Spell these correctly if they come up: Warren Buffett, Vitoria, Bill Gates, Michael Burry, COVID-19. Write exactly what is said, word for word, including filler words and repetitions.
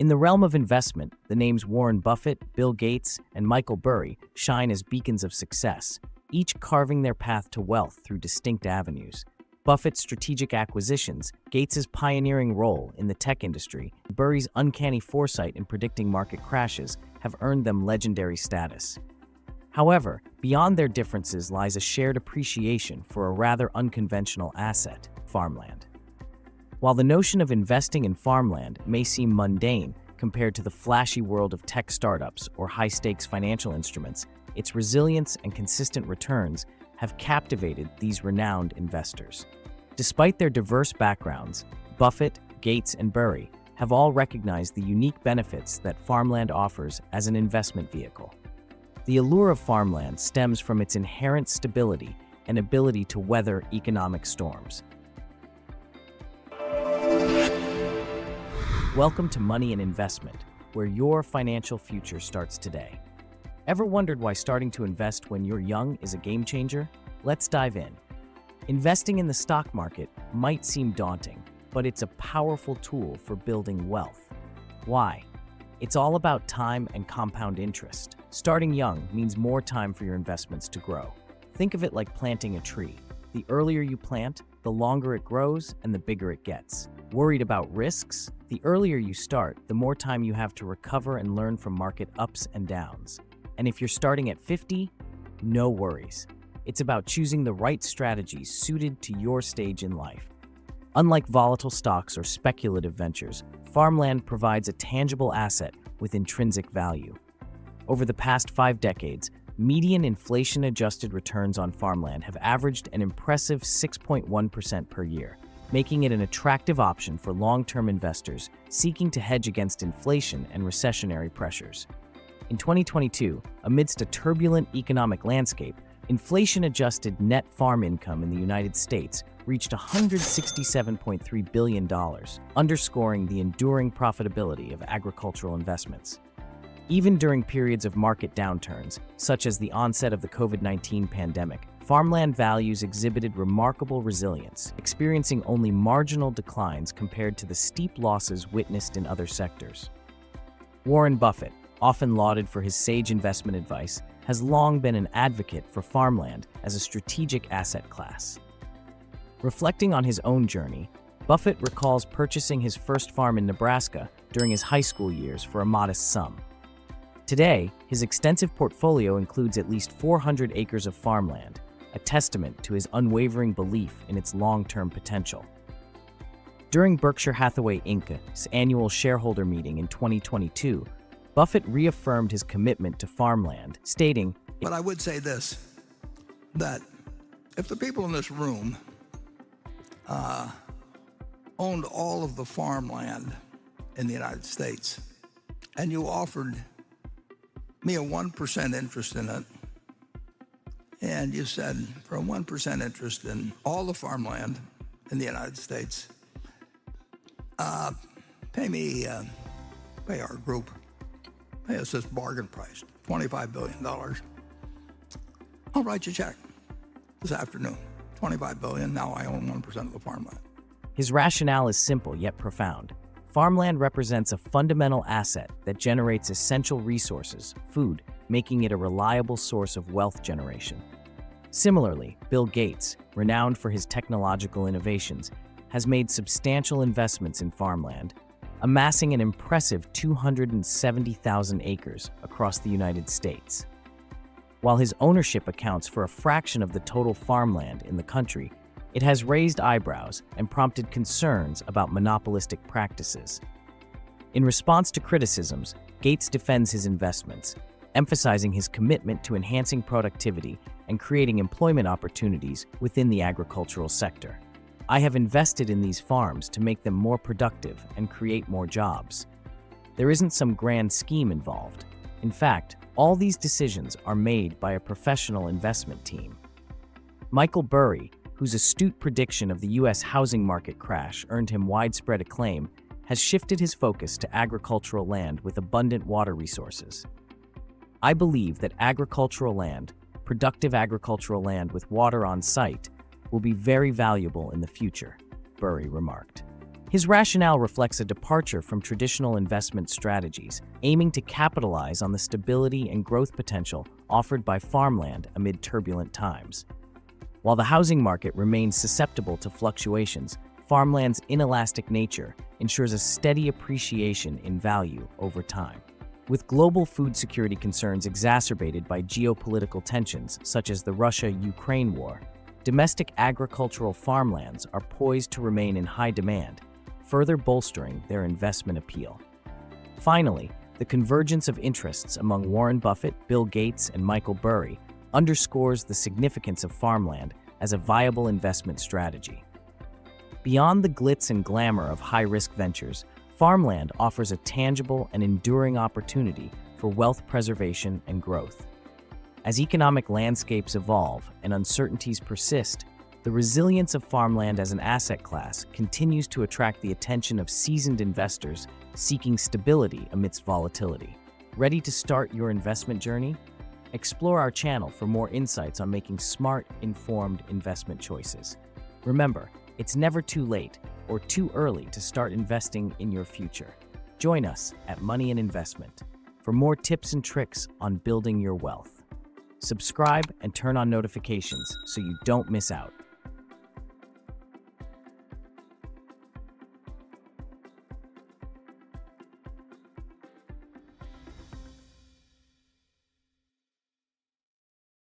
In the realm of investment, the names Warren Buffett, Bill Gates, and Michael Burry shine as beacons of success, each carving their path to wealth through distinct avenues. Buffett's strategic acquisitions, Gates' pioneering role in the tech industry, and Burry's uncanny foresight in predicting market crashes have earned them legendary status. However, beyond their differences lies a shared appreciation for a rather unconventional asset, farmland. While the notion of investing in farmland may seem mundane compared to the flashy world of tech startups or high-stakes financial instruments, its resilience and consistent returns have captivated these renowned investors. Despite their diverse backgrounds, Buffett, Gates, and Burry have all recognized the unique benefits that farmland offers as an investment vehicle. The allure of farmland stems from its inherent stability and ability to weather economic storms. Welcome to Money and Investment, where your financial future starts today. Ever wondered why starting to invest when you're young is a game changer? Let's dive in. Investing in the stock market might seem daunting, but it's a powerful tool for building wealth. Why? It's all about time and compound interest. Starting young means more time for your investments to grow. Think of it like planting a tree. The earlier you plant, the longer it grows and the bigger it gets. Worried about risks? The earlier you start, the more time you have to recover and learn from market ups and downs. And if you're starting at fifty, no worries. It's about choosing the right strategies suited to your stage in life. Unlike volatile stocks or speculative ventures, farmland provides a tangible asset with intrinsic value. Over the past five decades, median inflation-adjusted returns on farmland have averaged an impressive six point one percent per year, making it an attractive option for long-term investors seeking to hedge against inflation and recessionary pressures. In twenty twenty-two, amidst a turbulent economic landscape, inflation-adjusted net farm income in the United States reached one hundred sixty-seven point three billion dollars, underscoring the enduring profitability of agricultural investments. Even during periods of market downturns, such as the onset of the COVID nineteen pandemic, farmland values exhibited remarkable resilience, experiencing only marginal declines compared to the steep losses witnessed in other sectors. Warren Buffett, often lauded for his sage investment advice, has long been an advocate for farmland as a strategic asset class. Reflecting on his own journey, Buffett recalls purchasing his first farm in Nebraska during his high school years for a modest sum. Today, his extensive portfolio includes at least four hundred acres of farmland, a testament to his unwavering belief in its long-term potential. During Berkshire Hathaway Inc's annual shareholder meeting in twenty twenty-two, Buffett reaffirmed his commitment to farmland, stating, "But I would say this, that if the people in this room uh, owned all of the farmland in the United States and you offered me a one percent interest in it, and you said for a one percent interest in all the farmland in the United States, uh, pay me, uh, pay our group, pay us this bargain price, twenty-five billion dollars. I'll write you a check this afternoon. twenty-five billion dollars, now I own one percent of the farmland." His rationale is simple yet profound. Farmland represents a fundamental asset that generates essential resources, food, making it a reliable source of wealth generation. Similarly, Bill Gates, renowned for his technological innovations, has made substantial investments in farmland, amassing an impressive two hundred seventy thousand acres across the United States. While his ownership accounts for a fraction of the total farmland in the country, it has raised eyebrows and prompted concerns about monopolistic practices. In response to criticisms, Gates defends his investments, emphasizing his commitment to enhancing productivity and creating employment opportunities within the agricultural sector. "I have invested in these farms to make them more productive and create more jobs. There isn't some grand scheme involved. In fact, all these decisions are made by a professional investment team." Michael Burry, whose astute prediction of the U S housing market crash earned him widespread acclaim, has shifted his focus to agricultural land with abundant water resources. "I believe that agricultural land, productive agricultural land with water on site, will be very valuable in the future," Burry remarked. His rationale reflects a departure from traditional investment strategies, aiming to capitalize on the stability and growth potential offered by farmland amid turbulent times. While the housing market remains susceptible to fluctuations, farmland's inelastic nature ensures a steady appreciation in value over time. With global food security concerns exacerbated by geopolitical tensions such as the Russia-Ukraine war, domestic agricultural farmlands are poised to remain in high demand, further bolstering their investment appeal. Finally, the convergence of interests among Warren Buffett, Bill Gates, and Michael Burry underscores the significance of farmland as a viable investment strategy. Beyond the glitz and glamour of high-risk ventures, farmland offers a tangible and enduring opportunity for wealth preservation and growth. As economic landscapes evolve and uncertainties persist, the resilience of farmland as an asset class continues to attract the attention of seasoned investors seeking stability amidst volatility. Ready to start your investment journey? Explore our channel for more insights on making smart, informed investment choices. Remember, it's never too late or too early to start investing in your future. Join us at Money and Investment for more tips and tricks on building your wealth. Subscribe and turn on notifications so you don't miss out.